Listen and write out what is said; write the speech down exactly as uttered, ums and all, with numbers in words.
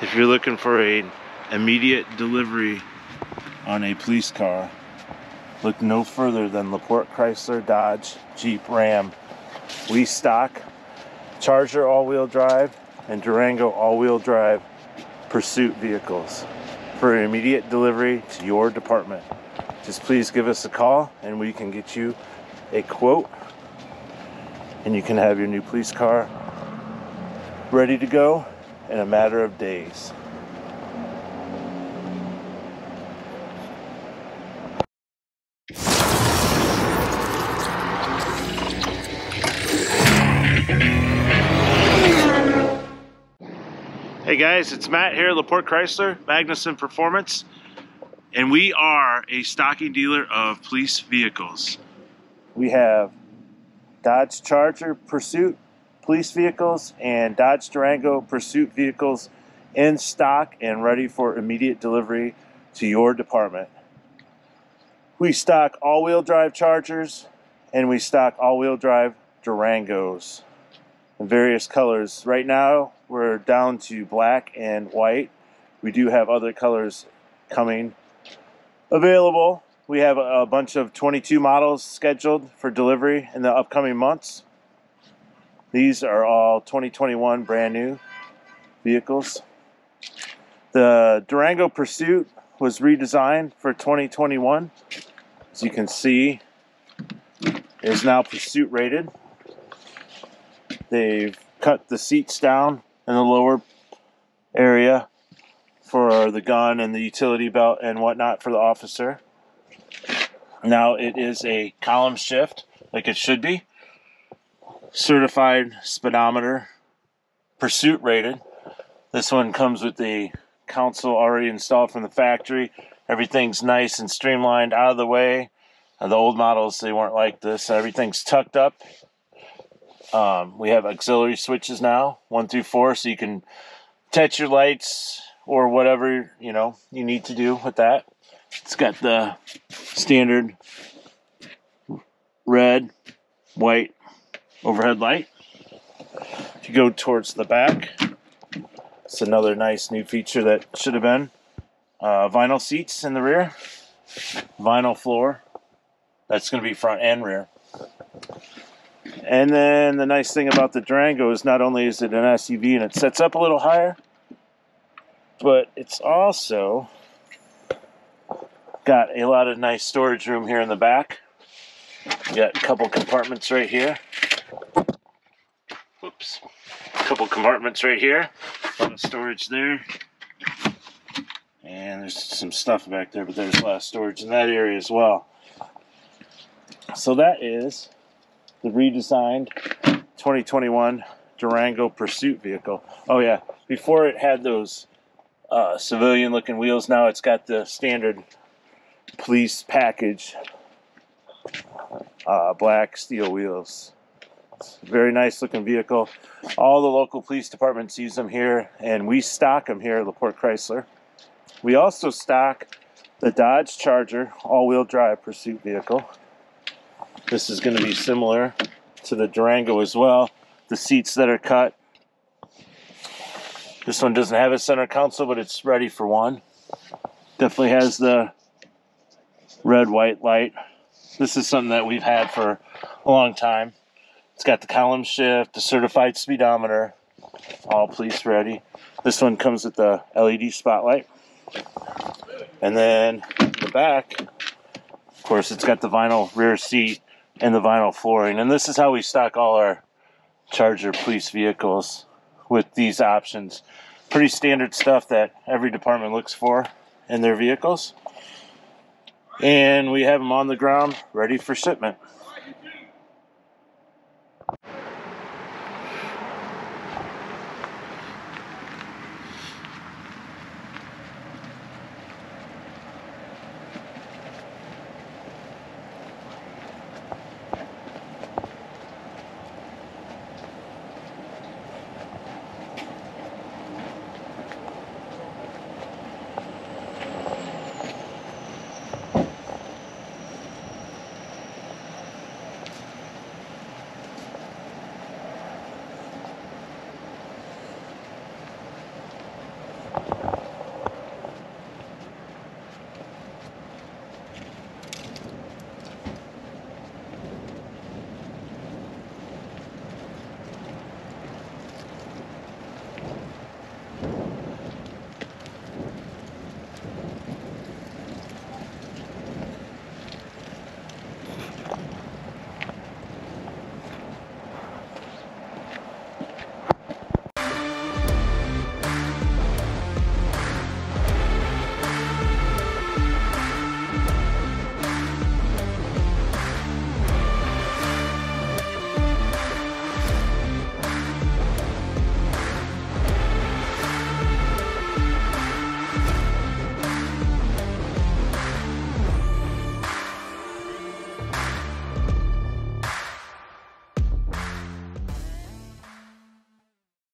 if you're looking for an immediate delivery on a police car, look no further than Laporte Chrysler Dodge Jeep Ram. We stock Charger all-wheel drive and Durango all-wheel drive pursuit vehicles for immediate delivery to your department. Just please give us a call and we can get you a quote, and you can have your new police car ready to go in a matter of days. Hey guys, it's Matt here at Laporte Chrysler, Magnuson Performance, and we are a stocking dealer of police vehicles. We have Dodge Charger Pursuit police vehicles and Dodge Durango Pursuit vehicles in stock and ready for immediate delivery to your department. We stock all-wheel drive Chargers and we stock all-wheel drive Durangos in various colors. Right now, we're down to black and white. We do have other colors coming available. We have a bunch of twenty-two models scheduled for delivery in the upcoming months. These are all twenty twenty-one brand new vehicles. The Durango Pursuit was redesigned for twenty twenty-one. As you can see, it is now Pursuit rated. They've cut the seats down in the lower area for the gun and the utility belt and whatnot for the officer. Now it is a column shift, like it should be. Certified speedometer, pursuit rated. This one comes with the console already installed from the factory. Everything's nice and streamlined, out of the way. The old models, they weren't like this. Everything's tucked up. Um, we have auxiliary switches now, one through four, so you can touch your lights or whatever, you know, you need to do with that. It's got the standard red, white overhead light. If you go towards the back, it's another nice new feature that should have been. Uh, vinyl seats in the rear, vinyl floor. That's going to be front and rear. And then the nice thing about the Durango is not only is it an S U V and it sets up a little higher, but it's also got a lot of nice storage room here in the back. You got a couple compartments right here. Whoops. A couple compartments right here. A lot of storage there. And there's some stuff back there, but there's a lot of storage in that area as well. So that is the redesigned twenty twenty-one Durango Pursuit vehicle. Oh yeah, before it had those uh, civilian looking wheels, now it's got the standard police package uh, black steel wheels. It's a very nice looking vehicle. All the local police departments use them here, and we stock them here at Laporte Chrysler. We also stock the Dodge Charger all-wheel drive pursuit vehicle. This is going to be similar to the Durango as well. The seats that are cut. This one doesn't have a center console, but it's ready for one. Definitely has the red, white light. This is something that we've had for a long time. It's got the column shift, the certified speedometer, all police ready. This one comes with the L E D spotlight. And then the back, of course, it's got the vinyl rear seat and the vinyl flooring. And this is how we stock all our Charger police vehicles with these options. Pretty standard stuff that every department looks for in their vehicles. And we have them on the ground ready for shipment.